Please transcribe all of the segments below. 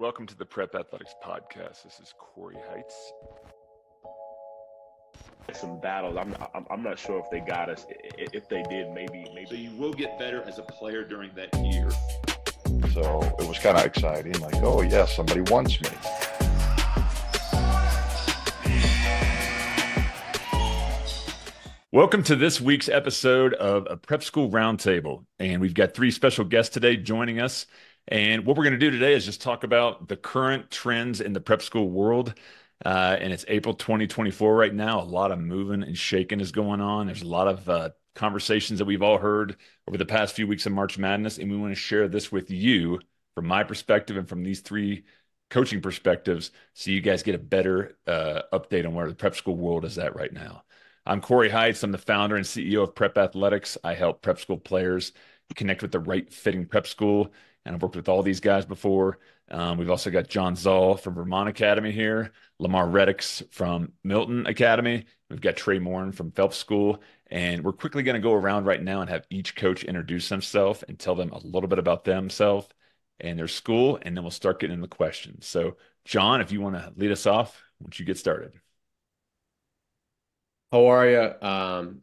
Welcome to the Prep Athletics Podcast. This is Corey Heights. Some battles. I'm not sure if they got us. If they did, maybe. So you will get better as a player during that year. So it was kind of exciting. Like, oh yeah, somebody wants me. Welcome to this week's episode of a Prep School Roundtable, and we've got three special guests today joining us. And what we're going to do today is just talk about the current trends in the prep school world. And it's April 2024 right now. A lot of moving and shaking is going on. There's a lot of conversations that we've all heard over the past few weeks of March Madness. And we want to share this with you from my perspective and from these three coaching perspectives so you guys get a better update on where the prep school world is at right now. I'm Corey Heights. I'm the founder and CEO of Prep Athletics. I help prep school players connect with the right fitting prep school. And I've worked with all these guys before. We've also got John Zall from Vermont Academy here, Lamar Reddicks from Milton Academy. We've got Trey Morin from Phelps School. And we're quickly going to go around right now and have each coach introduce himself and tell them a little bit about themselves and their school. And then we'll start getting into the questions. So, John, if you want to lead us off, why don't you get started? How are you?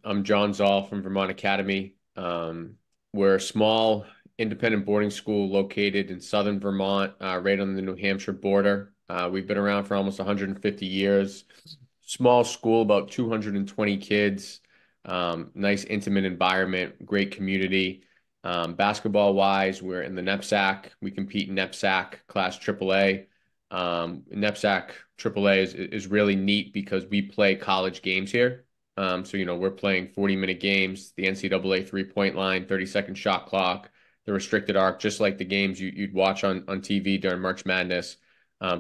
I'm John Zall from Vermont Academy. We're a small independent boarding school located in southern Vermont, right on the New Hampshire border. We've been around for almost 150 years. Small school, about 220 kids. Nice, intimate environment, great community. Basketball-wise, we're in the NEPSAC. We compete in NEPSAC Class AAA. NEPSAC AAA is really neat because we play college games here. So, you know, we're playing 40-minute games, the NCAA three-point line, 30-second shot clock, the restricted arc, just like the games you'd watch on TV during March Madness.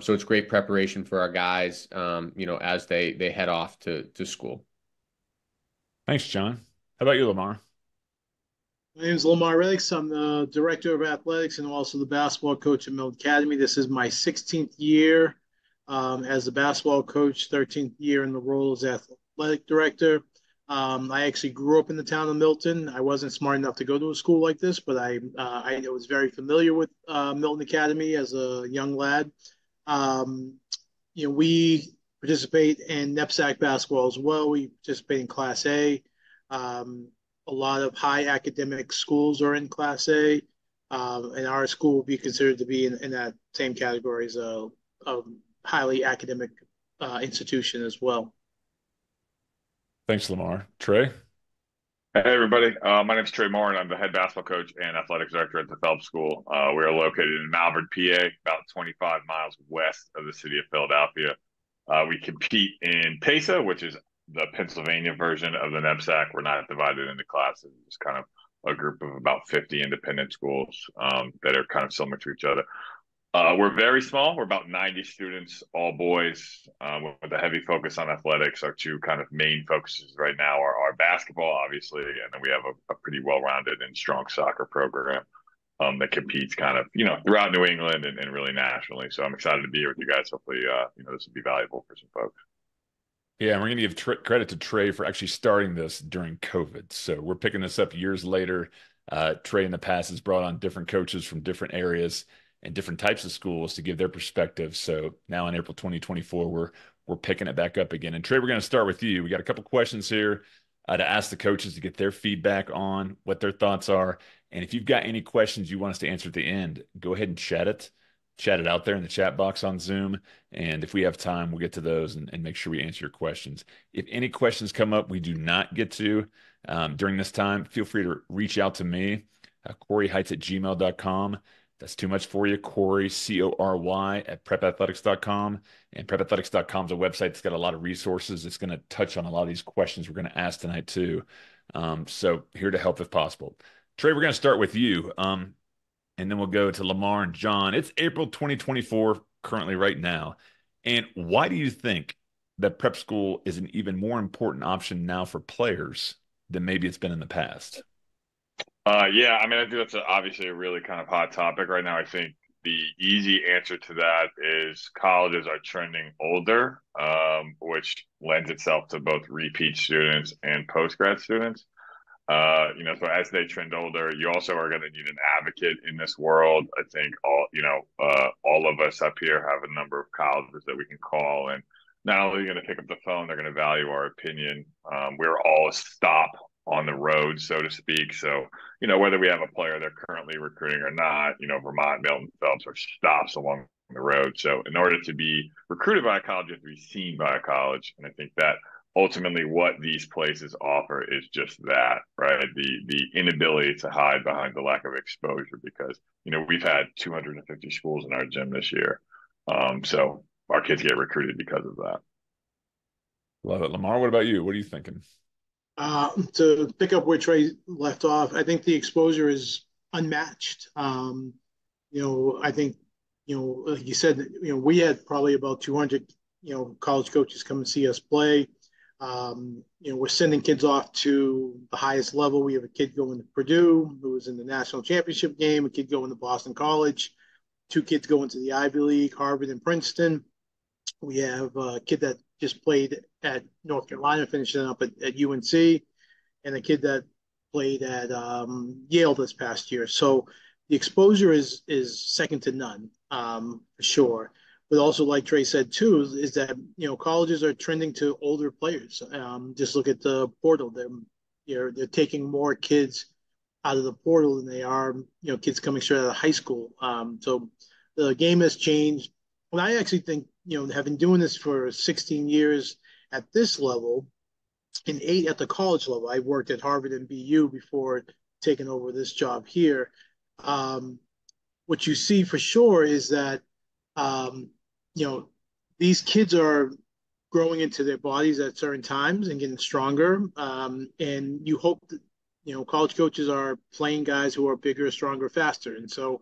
So it's great preparation for our guys, you know, as they head off to school. Thanks, John. How about you, Lamar? My name is Lamar Reddicks. I'm the director of athletics and also the basketball coach at Milton Academy. This is my 16th year as a basketball coach, 13th year in the role as athletic director. I actually grew up in the town of Milton. I wasn't smart enough to go to a school like this, but I was very familiar with Milton Academy as a young lad. You know, we participate in NEPSAC basketball as well. We participate in Class A. A lot of high academic schools are in Class A, and our school will be considered to be in that same category as a highly academic institution as well. Thanks, Lamar. Trey? Hey, everybody. My name is Trey Morin. I'm the head basketball coach and athletics director at the Phelps School. We are located in Malvern, PA, about 25 miles west of the city of Philadelphia. We compete in PESA, which is the Pennsylvania version of the NEPSAC. We're not divided into classes. It's kind of a group of about 50 independent schools that are kind of similar to each other. We're very small. We're about 90 students, all boys, with a heavy focus on athletics. Our two kind of main focuses right now are basketball, obviously, and then we have a pretty well-rounded and strong soccer program that competes kind of, you know, throughout New England and really nationally. So I'm excited to be here with you guys. Hopefully, you know, this will be valuable for some folks. Yeah, and we're going to give credit to Trey for actually starting this during COVID. So we're picking this up years later. Trey in the past has brought on different coaches from different areas and different types of schools to give their perspective. So now in April 2024, we're picking it back up again. And Trey, we're going to start with you. We got a couple questions here to ask the coaches to get their feedback on what their thoughts are. And if you've got any questions you want us to answer at the end, go ahead and chat it out there in the chat box on Zoom. And if we have time, we'll get to those and make sure we answer your questions. If any questions come up we do not get to during this time, feel free to reach out to me, coreyheights@gmail.com. That's too much for you, Corey, C-O-R-Y, at prepathletics.com. And prepathletics.com is a website that's got a lot of resources. It's going to touch on a lot of these questions we're going to ask tonight, too. So here to help if possible. Trey, we're going to start with you, and then we'll go to Lamar and John. It's April 2024 currently right now. And why do you think that prep school is an even more important option now for players than maybe it's been in the past? Yeah, I mean, I think that's obviously a really kind of hot topic right now. I think the easy answer to that is colleges are trending older, which lends itself to both repeat students and post-grad students. You know, so as they trend older, you also are going to need an advocate in this world. I think all of us up here have a number of colleges that we can call, and not only are they going to pick up the phone, they're going to value our opinion. We're all a stop on the road, so to speak. So, you know, whether we have a player they're currently recruiting or not, you know, Vermont, Milton, Phelps are stops along the road. So in order to be recruited by a college, you have to be seen by a college. And I think that ultimately what these places offer is just that, right? The inability to hide behind the lack of exposure, because, you know, we've had 250 schools in our gym this year. So our kids get recruited because of that. Love it. Lamar, what about you? What are you thinking? To pick up where Trey left off, I think the exposure is unmatched. You know, I think, you know, like you said, you know, we had probably about 200, you know, college coaches come and see us play. You know, we're sending kids off to the highest level. We have a kid going to Purdue who was in the national championship game, a kid going to Boston College, two kids going to the Ivy League, Harvard and Princeton. We have a kid that just played at North Carolina, finishing up at UNC, and a kid that played at Yale this past year. So the exposure is second to none, for sure. But also, like Trey said, too, is that, you know, colleges are trending to older players. Just look at the portal. They're taking more kids out of the portal than they are, you know, kids coming straight out of high school. So the game has changed. And I actually think, you know, having doing this for 16 years at this level and 8 at the college level, I worked at Harvard and BU before taking over this job here. What you see for sure is that, you know, these kids are growing into their bodies at certain times and getting stronger. And you hope that, you know, college coaches are playing guys who are bigger, stronger, faster. And so,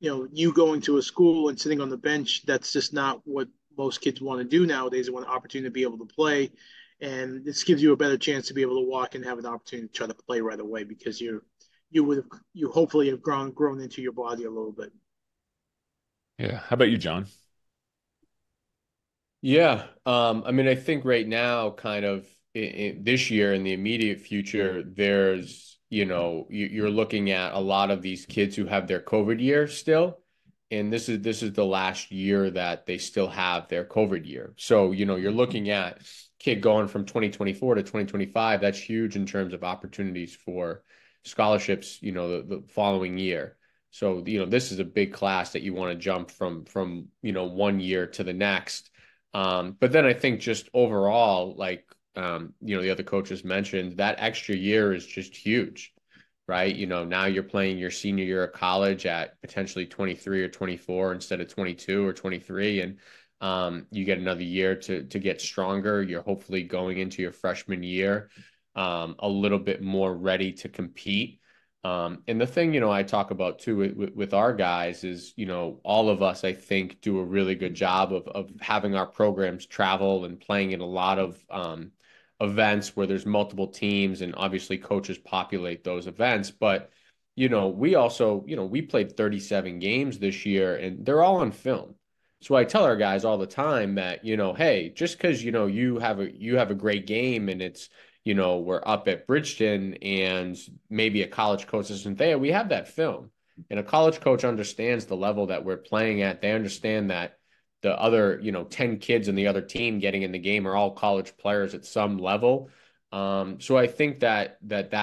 you know, you going to a school and sitting on the bench, that's just not what most kids want to do nowadays. They want an opportunity to be able to play. And this gives you a better chance to be able to walk and have an opportunity to try to play right away, because you hopefully have grown into your body a little bit. Yeah. How about you, John? Yeah. I mean, I think right now, kind of, this year, in the immediate future, there's, you know, you're looking at a lot of these kids who have their COVID year still. And this is the last year that they still have their COVID year. So, you know, you're looking at kid going from 2024 to 2025. That's huge in terms of opportunities for scholarships, you know, the following year. So, you know, this is a big class that you want to jump from, you know, one year to the next. But then I think just overall, like, you know, the other coaches mentioned, that extra year is just huge, right? You know, now you're playing your senior year of college at potentially 23 or 24 instead of 22 or 23. And you get another year to get stronger. You're hopefully going into your freshman year a little bit more ready to compete. And the thing, you know, I talk about too with our guys is, you know, all of us, I think, do a really good job of having our programs travel and playing in a lot of events where there's multiple teams, and obviously coaches populate those events. But, you know, we also, you know, we played 37 games this year, and they're all on film. So I tell our guys all the time that, you know, hey, just because, you know, you have a great game and it's, you know, we're up at Bridgeton and maybe a college coach isn't there, we have that film, and a college coach understands the level that we're playing at. They understand that the other, you know, 10 kids in the other team getting in the game are all college players at some level. So I think that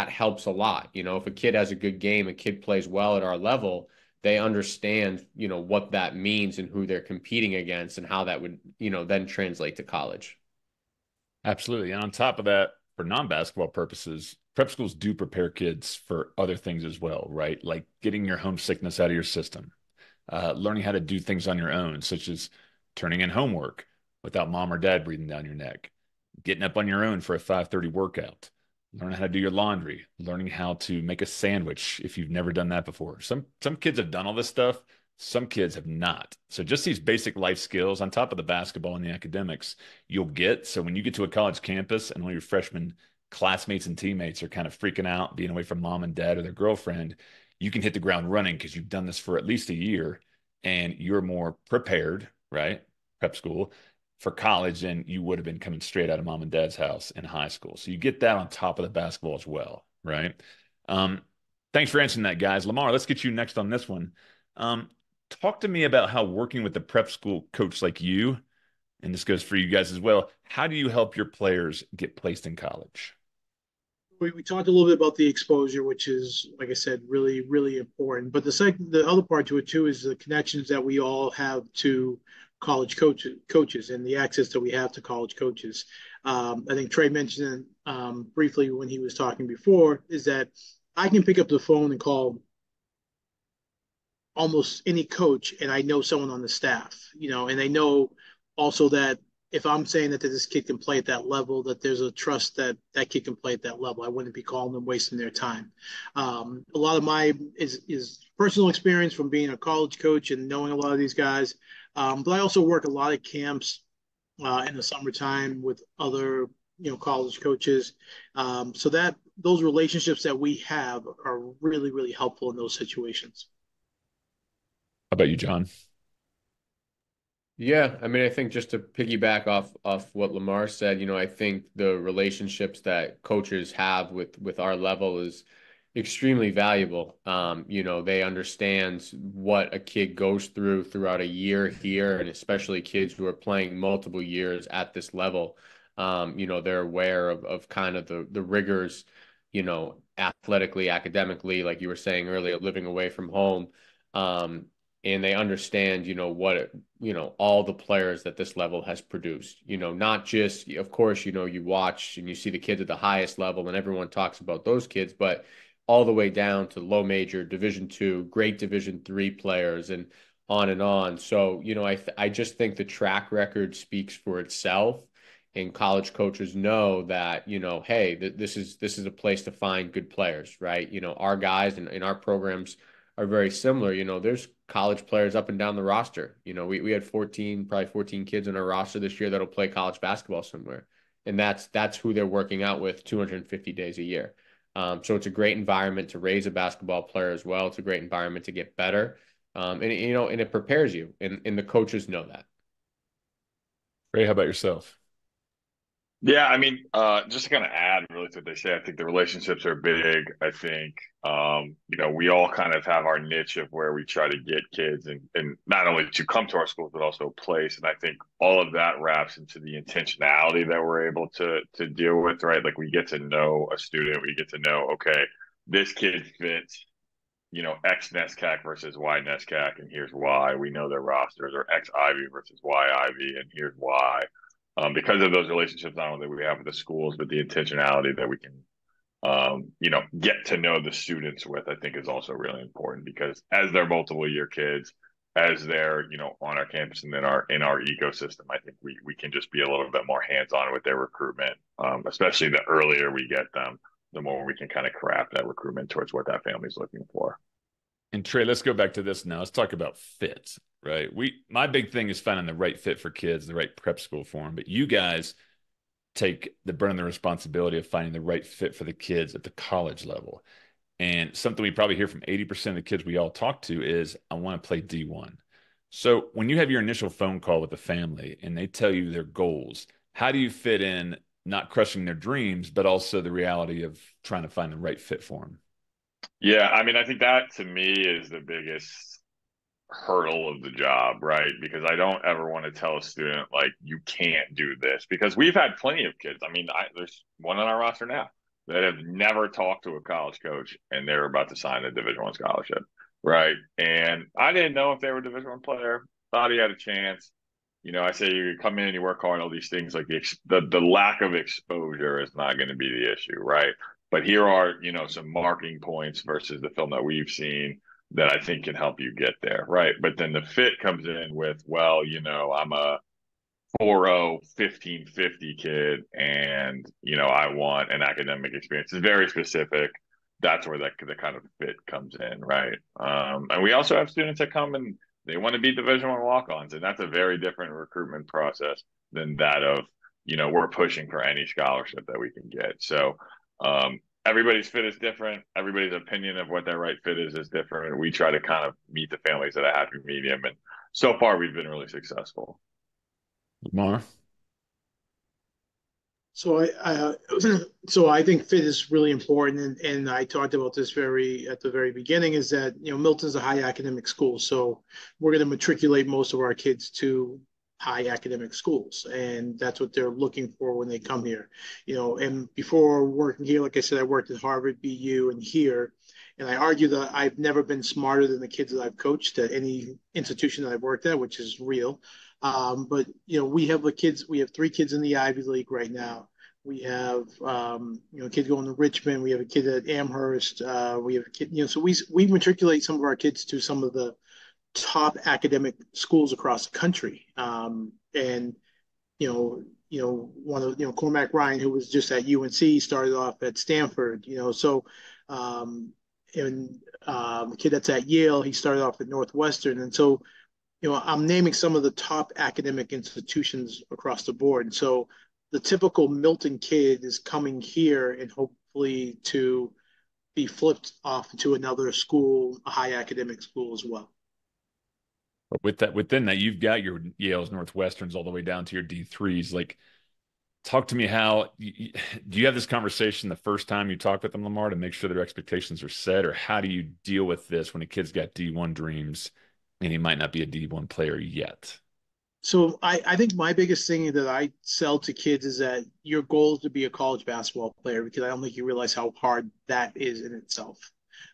helps a lot. You know, if a kid has a good game, a kid plays well at our level, they understand, you know, what that means and who they're competing against and how that would, you know, then translate to college. Absolutely. And on top of that, for non-basketball purposes, prep schools do prepare kids for other things as well, right? Like getting your homesickness out of your system, learning how to do things on your own, such as turning in homework without mom or dad breathing down your neck, getting up on your own for a 5:30 workout, learning how to do your laundry, learning how to make a sandwich if you've never done that before. Some kids have done all this stuff. Some kids have not. So just these basic life skills on top of the basketball and the academics you'll get. So when you get to a college campus and all your freshman classmates and teammates are kind of freaking out, being away from mom and dad or their girlfriend, you can hit the ground running because you've done this for at least a year and you're more prepared, right? Prep school for college than you would have been coming straight out of mom and dad's house in high school. So you get that on top of the basketball as well, right? Thanks for answering that, guys. Lamar, let's get you next on this one. Talk to me about how working with a prep school coach like you, and this goes for you guys as well, how do you help your players get placed in college? We talked a little bit about the exposure, which is, like I said, really, really important. But the other part to it, too, is the connections that we all have to college coaches and the access that we have to college coaches. I think Trey mentioned briefly when he was talking before, is that I can pick up the phone and call almost any coach, and I know someone on the staff, and I know also that if I'm saying that this kid can play at that level, that there's a trust that that kid can play at that level. I wouldn't be calling them, wasting their time. A lot of my is personal experience from being a college coach and knowing a lot of these guys. But I also work a lot of camps in the summertime with other, college coaches. So that those relationships that we have are really, really helpful in those situations. How about you, John? Yeah, I mean, I think just to piggyback off what Lamar said, I think the relationships that coaches have with our level is extremely valuable. They understand what a kid goes through throughout a year here, and especially kids who are playing multiple years at this level. They're aware of kind of the rigors, athletically, academically, like you were saying earlier, living away from home. And they understand, all the players that this level has produced, not just, of course, you watch and you see the kids at the highest level and everyone talks about those kids, but all the way down to low major, Division II, great Division III players and on and on. So, I just think the track record speaks for itself, and college coaches know that, hey, this is a place to find good players, right? Our guys and our programs are very similar. There's college players up and down the roster. We had 14 kids on our roster this year that'll play college basketball somewhere. And that's who they're working out with 250 days a year. So it's a great environment to raise a basketball player as well. It's a great environment to get better. And it prepares you, and the coaches know that. Ray, how about yourself? Yeah, I mean, just to kind of add really to what they say, I think the relationships are big. I think, we all kind of have our niche of where we try to get kids and not only to come to our schools, but also place. And I think all of that wraps into the intentionality that we're able to deal with, right? Like we get to know a student, we get to know, okay, this kid fits, X NESCAC versus Y NESCAC, and here's why. We know their rosters, or X Ivy versus Y Ivy, and here's why. Because of those relationships, not only that we have with the schools, but the intentionality that we can, get to know the students with, I think is also really important, because as they're multiple year kids, as they're, on our campus and in our ecosystem, I think we can just be a little bit more hands-on with their recruitment, especially the earlier we get them, the more we can kind of craft that recruitment towards what that family's looking for. And Trey, let's go back to this now. Let's talk about fit, right? My big thing is finding the right fit for kids, the right prep school for them. But you guys take the burden and the responsibility of finding the right fit for the kids at the college level. And something we probably hear from 80% of the kids we all talk to is, I want to play D1. So when you have your initial phone call with the family and they tell you their goals, how do you fit in, not crushing their dreams, but also the reality of trying to find the right fit for them? Yeah, I mean, I think that to me is the biggest hurdle of the job, right? Because I don't ever want to tell a student, like, you can't do this, because we've had plenty of kids. I mean, there's one on our roster now that have never talked to a college coach, and they're about to sign a Division I scholarship, right? And I didn't know if they were a Division I player, thought he had a chance. I say you come in and you work hard, all these things, like the lack of exposure is not going to be the issue, right? But here are, some marking points versus the film that we've seen that I think can help you get there, right? But then the fit comes in with, well, I'm a 4.0 1550 kid, and, I want an academic experience. It's very specific. That's where the kind of fit comes in, right? And we also have students that come and they want to be Division I walk-ons, and that's a very different recruitment process than that of, we're pushing for any scholarship that we can get. So, everybody's fit is different. Everybody's opinion of what their right fit is different. We try to kind of meet the families at a happy medium. And so far, we've been really successful. Lamar? So I think fit is really important, and I talked about this at the very beginning, is that, you know, Milton's a high academic school, so we're going to matriculate most of our kids to high academic schools, and that's what they're looking for when they come here. You know, and before working here, like I said, I worked at Harvard, BU, and here, and I argue that I've never been smarter than the kids that I've coached at any institution that I've worked at, which is real. But, you know, we have 3 kids in the Ivy League right now. We have, you know, a kid going to Richmond. We have a kid at Amherst. We have a kid, you know, so we matriculate some of our kids to some of the top academic schools across the country. And, you know, one of, you know, Cormac Ryan, who was just at UNC, started off at Stanford, you know, so, a kid that's at Yale, he started off at Northwestern. And so, you know, I'm naming some of the top academic institutions across the board. And so the typical Milton kid is coming here and hopefully to be flipped off to another school, a high academic school as well. With that, within that, you've got your Yales, Northwesterns, all the way down to your D3s. Like, talk to me, do you have this conversation the first time you talk with them, Lamar, to make sure their expectations are set? Or how do you deal with this when a kid's got D1 dreams and he might not be a D1 player yet? So I think my biggest thing that I sell to kids is that your goal is to be a college basketball player, because I don't think you realize how hard that is in itself.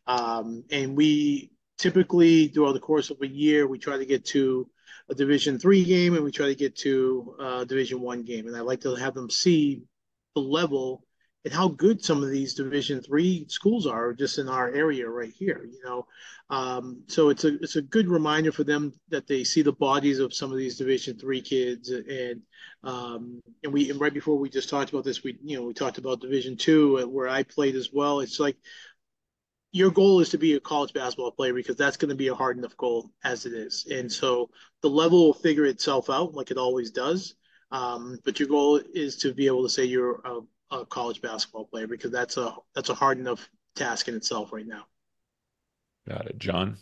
And we typically, throughout the course of a year, we try to get to a Division III game, and we try to get to a Division I game. And I like to have them see the level and how good some of these Division III schools are just in our area right here, you know. So it's a good reminder for them that they see the bodies of some of these Division III kids. And right before we just talked about this, we talked about Division II, where I played as well. It's like, your goal is to be a college basketball player, because that's going to be a hard enough goal as it is. And so the level will figure itself out like it always does. But your goal is to be able to say you're a college basketball player, because that's a hard enough task in itself right now. Got it. John?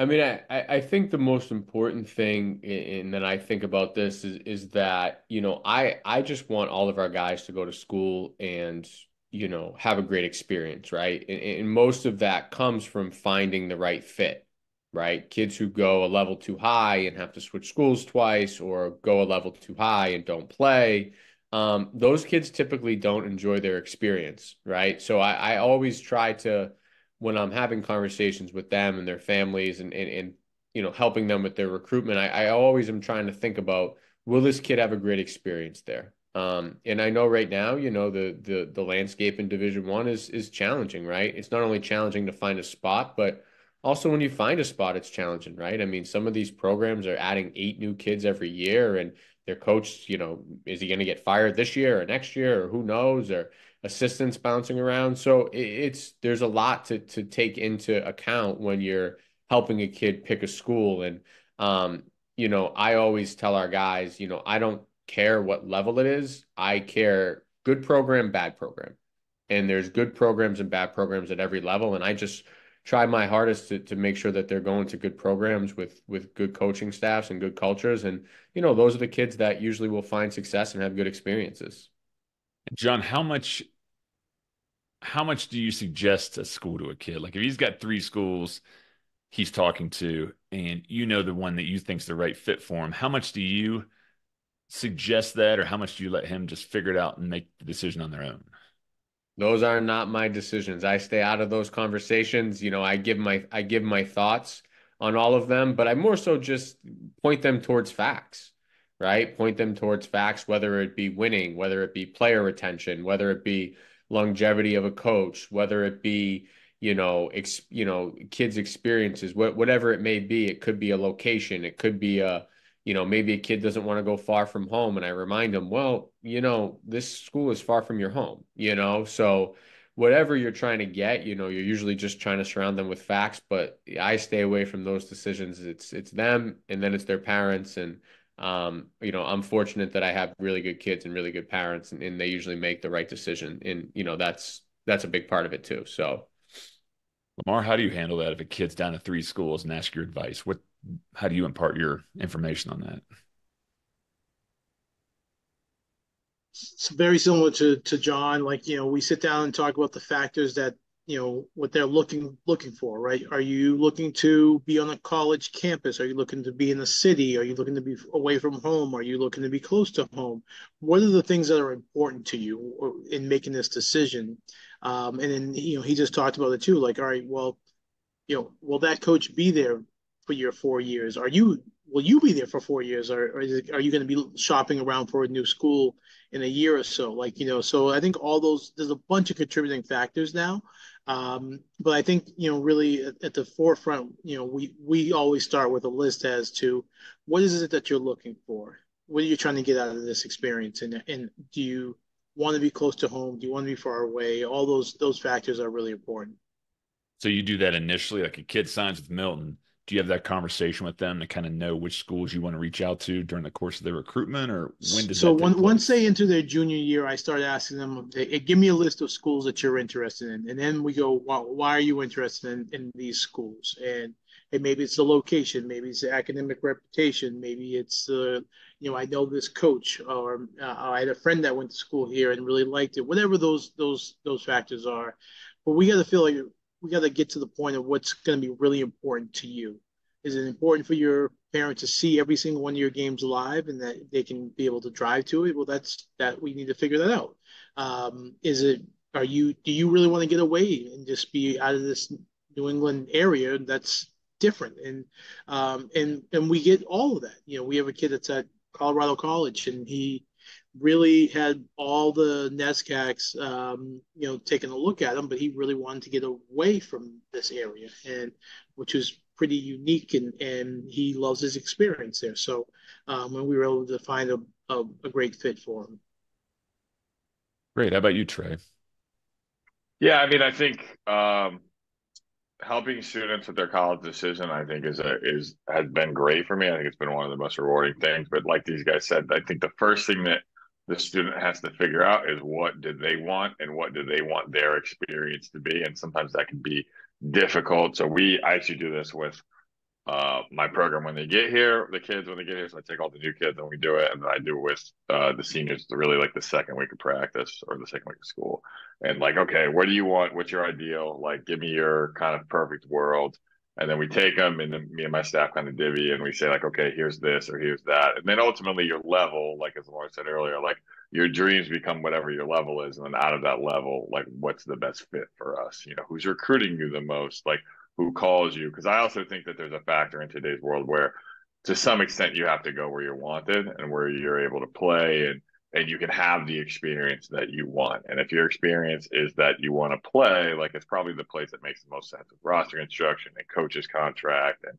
I mean, I think the most important thing, and that I think about this is that, you know, I just want all of our guys to go to school and, you know, have a great experience, right? And most of that comes from finding the right fit. Right? Kids who go a level too high and have to switch schools twice, or go a level too high and don't play. Those kids typically don't enjoy their experience. Right? So I always try to, when I'm having conversations with them and their families and you know, helping them with their recruitment, I always am trying to think about, will this kid have a great experience there? And I know right now, you know, the landscape in Division I is challenging, right? It's not only challenging to find a spot, but also, when you find a spot, it's challenging, right? I mean, some of these programs are adding 8 new kids every year, and their coach, you know, is he going to get fired this year or next year, or who knows, or assistants bouncing around. So there's a lot to take into account when you're helping a kid pick a school. And, you know, I always tell our guys, you know, I don't care what level it is. I care good program, bad program. And there's good programs and bad programs at every level. And I just try my hardest to make sure that they're going to good programs with good coaching staffs and good cultures. And, you know, those are the kids that usually will find success and have good experiences. John, how much do you suggest a school to a kid? Like, if he's got 3 schools he's talking to, and you know, the one that you think's the right fit for him, how much do you suggest that, or how much do you let him just figure it out and make the decision on their own? Those are not my decisions. I stay out of those conversations. You know, I give my thoughts on all of them, but I more so just point them towards facts, right? Point them towards facts, whether it be winning, whether it be player retention, whether it be longevity of a coach, whether it be, you know, kids' experiences, whatever it may be. It could be a location. It could be you know, maybe a kid doesn't want to go far from home, and I remind them, well, you know, this school is far from your home, you know, so whatever you're trying to get, you know, you're usually just trying to surround them with facts, but I stay away from those decisions. It's them, and then it's their parents. And, you know, I'm fortunate that I have really good kids and really good parents, and they usually make the right decision. And, you know, that's a big part of it too. So Lamar, how do you handle that if a kid's down to 3 schools and ask your advice? How do you impart your information on that? very similar to John. Like, you know, we sit down and talk about the factors that, you know, what they're looking for, right? Are you looking to be on a college campus? Are you looking to be in the city? Are you looking to be away from home? Are you looking to be close to home? What are the things that are important to you in making this decision? And then, you know, he just talked about it too. Like, all right, well, you know, will that coach be there for your 4 years? Will you be there for 4 years? Or are you going to be shopping around for a new school in a year or so? Like, you know, so I think all those, there's a bunch of contributing factors now. But I think, you know, really at the forefront, you know, we always start with a list as to what is it that you're looking for? What are you trying to get out of this experience? And do you want to be close to home? Do you want to be far away? All those factors are really important. So you do that initially, like a kid signs with Milton. Do you have that conversation with them to kind of know which schools you want to reach out to during the course of their recruitment, or when does so that once they enter their junior year, I start asking them, hey, give me a list of schools that you're interested in. And then we go, why are you interested in these schools? And maybe it's the location, maybe it's the academic reputation, maybe it's, you know, I know this coach, or I had a friend that went to school here and really liked it, whatever those factors are. But we got to feel like we got to get to the point of what's going to be really important to you. Is it important for your parents to see every single one of your games live and that they can be able to drive to it? Well, we need to figure that out. Do you really want to get away and just be out of this New England area that's different? And we get all of that. You know, we have a kid that's at Colorado College and he really had all the NESCACs, you know, taking a look at him, but he really wanted to get away from this area, and which was pretty unique, and he loves his experience there. So when we were able to find a great fit for him. Great. How about you, Trey? Yeah, I mean, I think helping students with their college decision, I think, has been great for me. I think it's been one of the most rewarding things. But like these guys said, I think the first thing that the student has to figure out is what do they want and what do they want their experience to be. And sometimes that can be difficult. So I actually do this with my program when they get here, the kids when they get here. So I take all the new kids and we do it. And then I do with the seniors, really like the second week of practice or the second week of school. And like, okay, what do you want? What's your ideal? Like, give me your kind of perfect world. And then we take them, and then me and my staff kind of divvy, and we say like, okay, here's this or here's that. And then ultimately your level, like as Lauren said earlier, like your dreams become whatever your level is. And then out of that level, like what's the best fit for us? You know, who's recruiting you the most? Like who calls you? Because I also think that there's a factor in today's world where to some extent you have to go where you're wanted and where you're able to play and you can have the experience that you want. And if your experience is that you want to play, like it's probably the place that makes the most sense with roster instruction and coach's contract and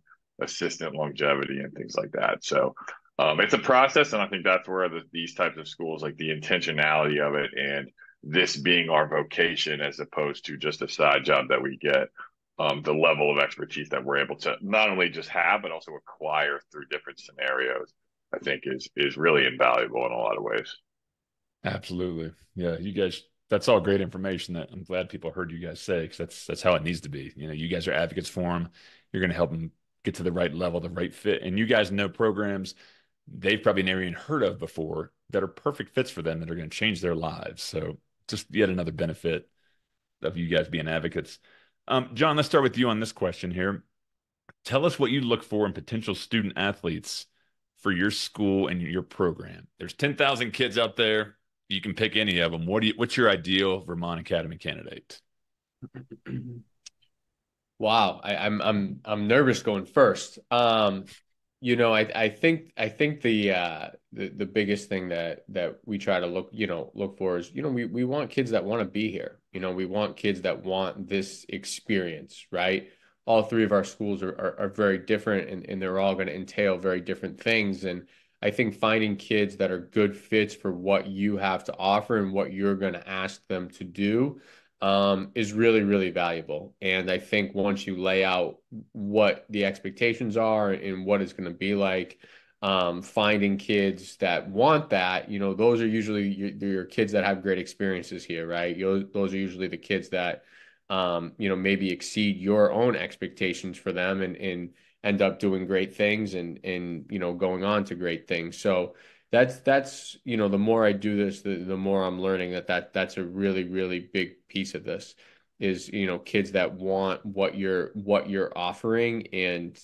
assistant longevity and things like that. So it's a process. And I think that's where these types of schools, like the intentionality of it and this being our vocation, as opposed to just a side job that we get, the level of expertise that we're able to not only just have, but also acquire through different scenarios, I think is really invaluable in a lot of ways. Absolutely. Yeah. You guys, that's all great information that I'm glad people heard you guys say, because that's how it needs to be. You know, you guys are advocates for them. You're going to help them get to the right level, the right fit. And you guys know programs they've probably never even heard of before that are perfect fits for them that are going to change their lives. So just yet another benefit of you guys being advocates. John, let's start with you on this question here. Tell us what you look for in potential student athletes for your school and your program. There's 10,000 kids out there. You can pick any of them. What's your ideal Vermont Academy candidate? Wow. I'm nervous going first. You know, I think the biggest thing that we try to look for is, you know, we want kids that want to be here. You know, we want kids that want this experience, right? All three of our schools are very different, and they're all going to entail very different things. And I think finding kids that are good fits for what you have to offer and what you're going to ask them to do is really, really valuable. And I think once you lay out what the expectations are and what it's going to be like, finding kids that want that, you know, those are usually your kids that have great experiences here, right? Those are usually the kids that, you know, maybe exceed your own expectations for them and end up doing great things and, you know, going on to great things. So that's you know, the more I do this, the more I'm learning that's a really, really big piece of this is, you know, kids that want what you're offering, and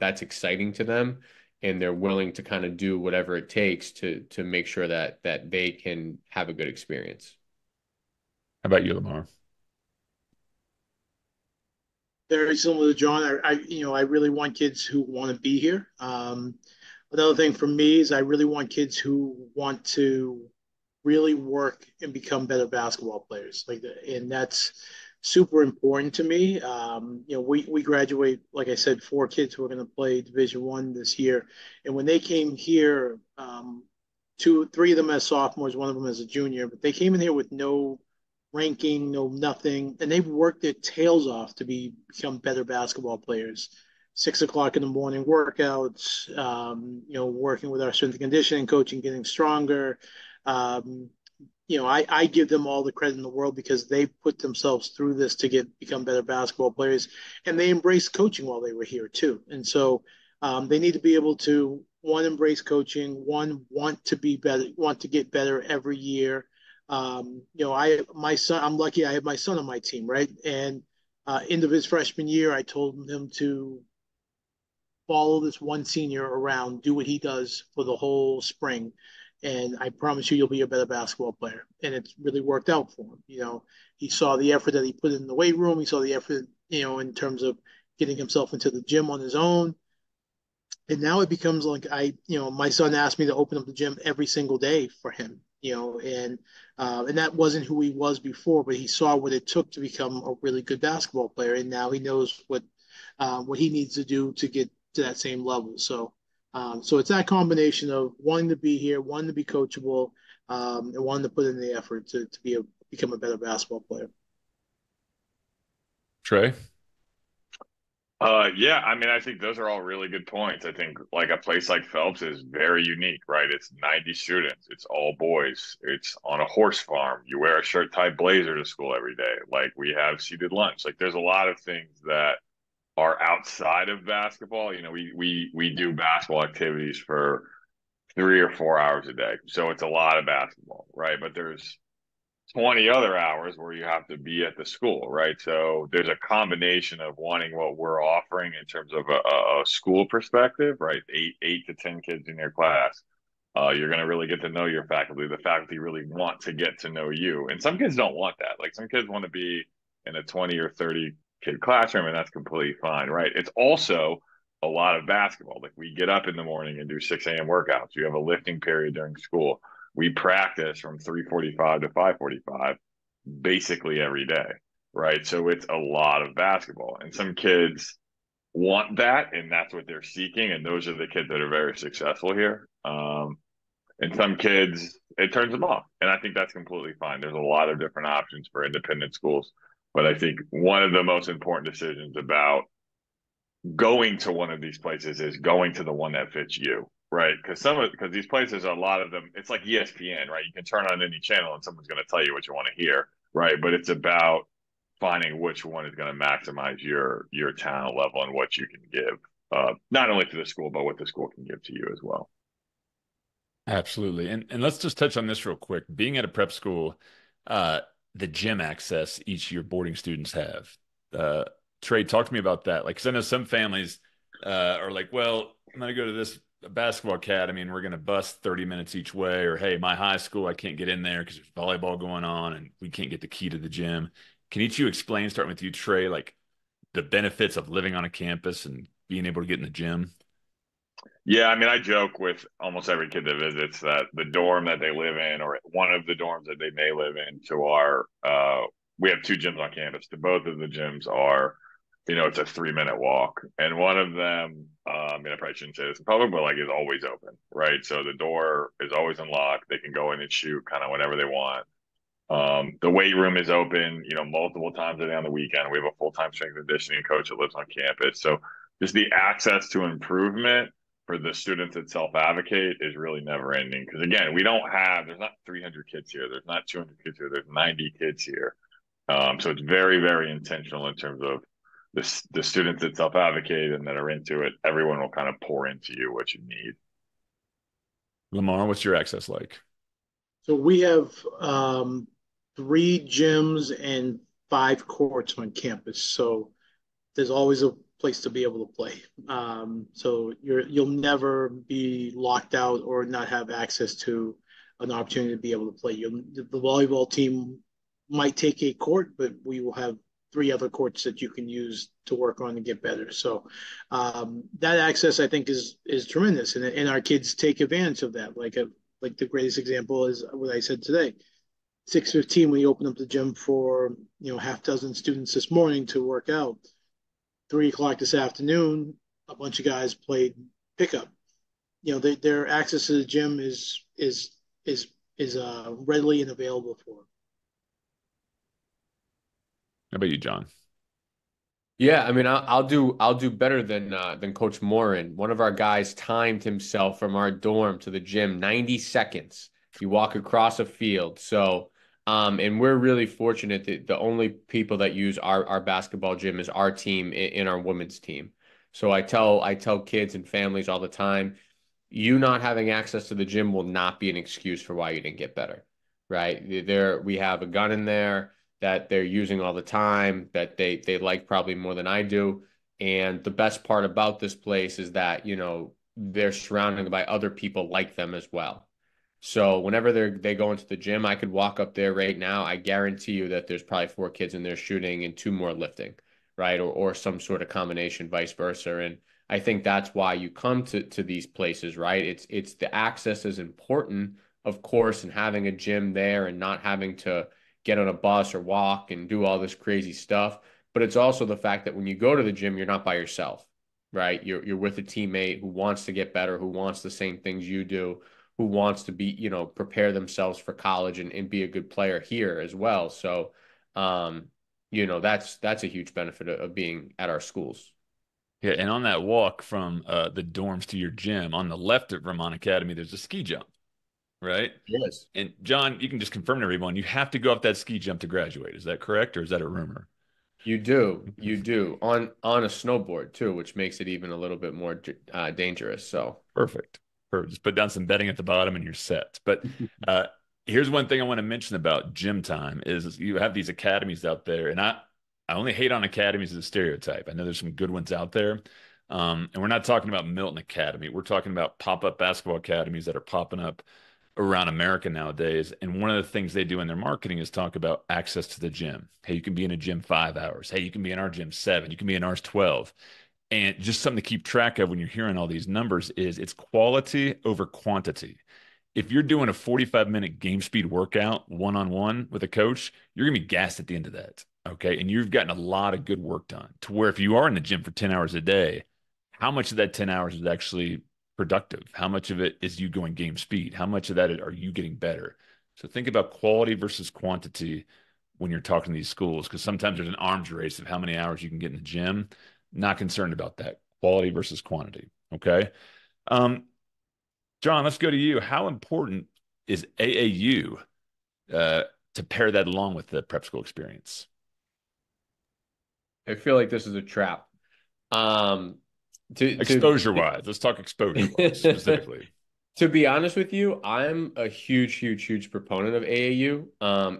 that's exciting to them, and they're willing to kind of do whatever it takes to make sure that they can have a good experience. How about you, Lamar? Very similar to John. I really want kids who want to be here. Another thing for me is I really want kids who want to really work and become better basketball players. And that's super important to me. We graduate, like I said, 4 kids who are going to play Division I this year. And when they came here, 2, 3 of them as sophomores, one of them as a junior, but they came in here with no ranking, no nothing, and they've worked their tails off to become better basketball players. 6 o'clock in the morning workouts, working with our strength and conditioning coach and getting stronger. I give them all the credit in the world because they put themselves through this to become better basketball players, and they embraced coaching while they were here too. And so they need to be able to, 1, embrace coaching, 1, want to be better, want to get better every year. I'm lucky I have my son on my team, right? And end of his freshman year, I told him to follow this one senior around, do what he does for the whole spring, and I promise you'll be a better basketball player. And it's really worked out for him. You know, he saw the effort that he put in the weight room. He saw the effort, in terms of getting himself into the gym on his own. And now it becomes like my son asked me to open up the gym every single day for him. And that wasn't who he was before, but he saw what it took to become a really good basketball player, and now he knows what he needs to do to get to that same level. So it's that combination of wanting to be here, wanting to be coachable, and wanting to put in the effort to become a better basketball player. Trey? Yeah, I mean, I think those are all really good points. I think like a place like Phelps is very unique, right? It's 90 students. It's all boys. It's on a horse farm. You wear a shirt, tie, blazer to school every day. Like we have seated lunch. Like there's a lot of things that are outside of basketball. You know, we do basketball activities for 3 or 4 hours a day. So it's a lot of basketball, right? But there's 20 other hours where you have to be at the school, right? So there's a combination of wanting what we're offering in terms of a school perspective, right? 8 to 10 kids in your class. You're going to really get to know your faculty. The faculty really want to get to know you. And some kids don't want that. Like some kids want to be in a 20 or 30 kid classroom, and that's completely fine, right? It's also a lot of basketball. Like we get up in the morning and do 6 a.m. workouts. You have a lifting period during school. We practice from 3:45 to 5:45 basically every day, right? So it's a lot of basketball. And some kids want that, and that's what they're seeking, and those are the kids that are very successful here. And some kids, it turns them off, and I think that's completely fine. There's a lot of different options for independent schools, but I think one of the most important decisions about going to one of these places is going to the one that fits you. Right, because these places, a lot of them, it's like ESPN, right? You can turn on any channel and someone's going to tell you what you want to hear, right? But it's about finding which one is going to maximize your talent level and what you can give, not only to the school, but what the school can give to you as well. Absolutely. And let's just touch on this real quick. Being at a prep school, the gym access each of your boarding students have. Trey, talk to me about that. Like, because I know some families are like, well, I'm going to go to this basketball academy and we're going to bus 30 minutes each way, or hey, my high school, I can't get in there because there's volleyball going on and we can't get the key to the gym. Can each of you explain, starting with you, Trey, like the benefits of living on a campus and being able to get in the gym? Yeah, I mean, I joke with almost every kid that visits that the dorm that they live in, or one of the dorms that they may live in, to our we have 2 gyms on campus. To both of the gyms are, it's a 3-minute walk. And one of them, I probably shouldn't say this in public, but like is always open, right? So the door is always unlocked. They can go in and shoot kind of whenever they want. The weight room is open, multiple times a day on the weekend. We have a full-time strength and conditioning coach that lives on campus. So just the access to improvement for the students that self-advocate is really never ending. Because again, there's not 300 kids here. There's not 200 kids here. There's 90 kids here. So it's very, very intentional in terms of the students that self-advocate and that are into it. Everyone will kind of pour into you what you need. Lamar, what's your access like? So we have 3 gyms and 5 courts on campus. So there's always a place to be able to play. So you'll never be locked out or not have access to an opportunity to be able to play. The volleyball team might take a court, but we will have 3 other courts that you can use to work on and get better. So that access, I think, is tremendous. And our kids take advantage of that. Like the greatest example is what I said today. 6:15, we opened up the gym for, half dozen students this morning to work out. 3 o'clock this afternoon, a bunch of guys played pickup. Their access to the gym is readily and available for them. How about you, John? Yeah, I mean, I'll do better than Coach Morin. One of our guys timed himself from our dorm to the gym 90 seconds. You walk across a field. So, and we're really fortunate that the only people that use our basketball gym is our team in our women's team. So I tell kids and families all the time, you not having access to the gym will not be an excuse for why you didn't get better, right? There, we have a gun in there that they're using all the time, that they like probably more than I do. And the best part about this place is that, they're surrounded by other people like them as well. So whenever they go into the gym, I could walk up there right now. I guarantee you that there's probably 4 kids in there shooting and 2 more lifting, right? Or some sort of combination, vice versa. And I think that's why you come to these places, right? It's the access is important, of course, and having a gym there and not having to get on a bus or walk and do all this crazy stuff. But it's also the fact that when you go to the gym, you're not by yourself, right? You're with a teammate who wants to get better, who wants the same things you do, who wants to be, prepare themselves for college and be a good player here as well. So, that's a huge benefit of being at our schools. Yeah. And on that walk from the dorms to your gym, on the left at Vermont Academy, there's a ski jump, right? Yes. And John, you can just confirm to everyone, you have to go up that ski jump to graduate. Is that correct? Or is that a rumor? You do on a snowboard too, which makes it even a little bit more dangerous. So perfect. Just put down some betting at the bottom and you're set. But here's one thing I want to mention about gym time is you have these academies out there, and I only hate on academies as a stereotype. I know there's some good ones out there. And we're not talking about Milton Academy. We're talking about pop-up basketball academies that are popping up around America nowadays. And one of the things they do in their marketing is talk about access to the gym. Hey, you can be in a gym 5 hours. Hey, you can be in our gym 7. You can be in ours 12. And just something to keep track of when you're hearing all these numbers is it's quality over quantity. If you're doing a 45-minute game speed workout one-on-one with a coach, you're going to be gassed at the end of that, okay? And you've gotten a lot of good work done to where if you are in the gym for 10 hours a day, how much of that 10 hours is actually productive? How much of it is you going game speed? How much of that are you getting better? So think about quality versus quantity when you're talking to these schools, because sometimes there's an arms race of how many hours you can get in the gym. Not concerned about that. Quality versus quantity. Okay. John, let's go to you. How important is AAU to pair that along with the prep school experience? I feel like this is a trap. Exposure-wise. Let's talk exposure-wise specifically. To be honest with you, I'm a huge proponent of AAU,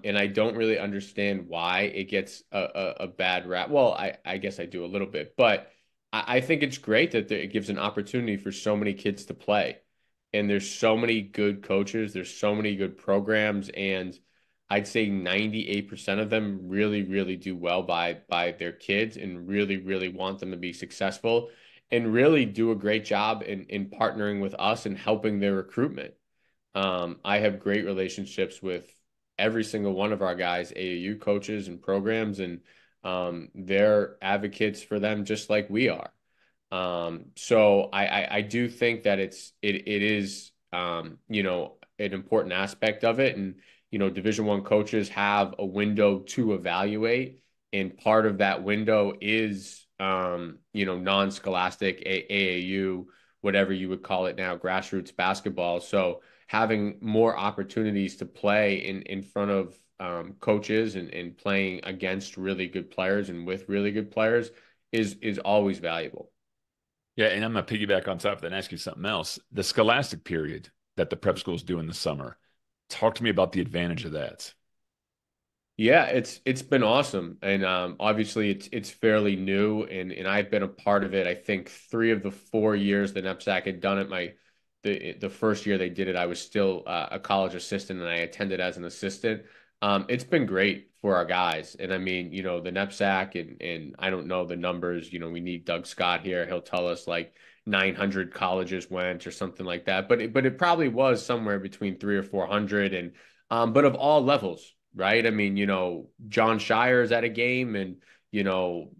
and I don't really understand why it gets a bad rap. Well, I guess I do a little bit, but I think it's great that it gives an opportunity for so many kids to play. And there's so many good coaches. There's so many good programs, and I'd say 98% of them really do well by their kids and really want them to be successful. And really do a great job in partnering with us and helping their recruitment. I have great relationships with every single one of our guys, AAU coaches and programs, and they're advocates for them just like we are. So I do think that it is an important aspect of it. And Division I coaches have a window to evaluate, and part of that window is non-scholastic AAU, whatever you would call it now, grassroots basketball. So having more opportunities to play in front of coaches and playing against really good players and with really good players is always valuable. Yeah. And I'm going to piggyback on top of that and ask you something else. The scholastic period that the prep schools do in the summer. Talk to me about the advantage of that. Yeah, it's been awesome. And obviously it's fairly new, and I've been a part of it. I think 3 of the 4 years that NEPSAC had done it, the first year they did it, I was still a college assistant, and I attended as an assistant. It's been great for our guys. And I mean, you know, the NEPSAC, and I don't know the numbers, you know, we need Doug Scott here. He'll tell us like 900 colleges went or something like that, but it probably was somewhere between 300 or 400, and but of all levels. Right. I mean, you know, John Shire is at a game, and, you know,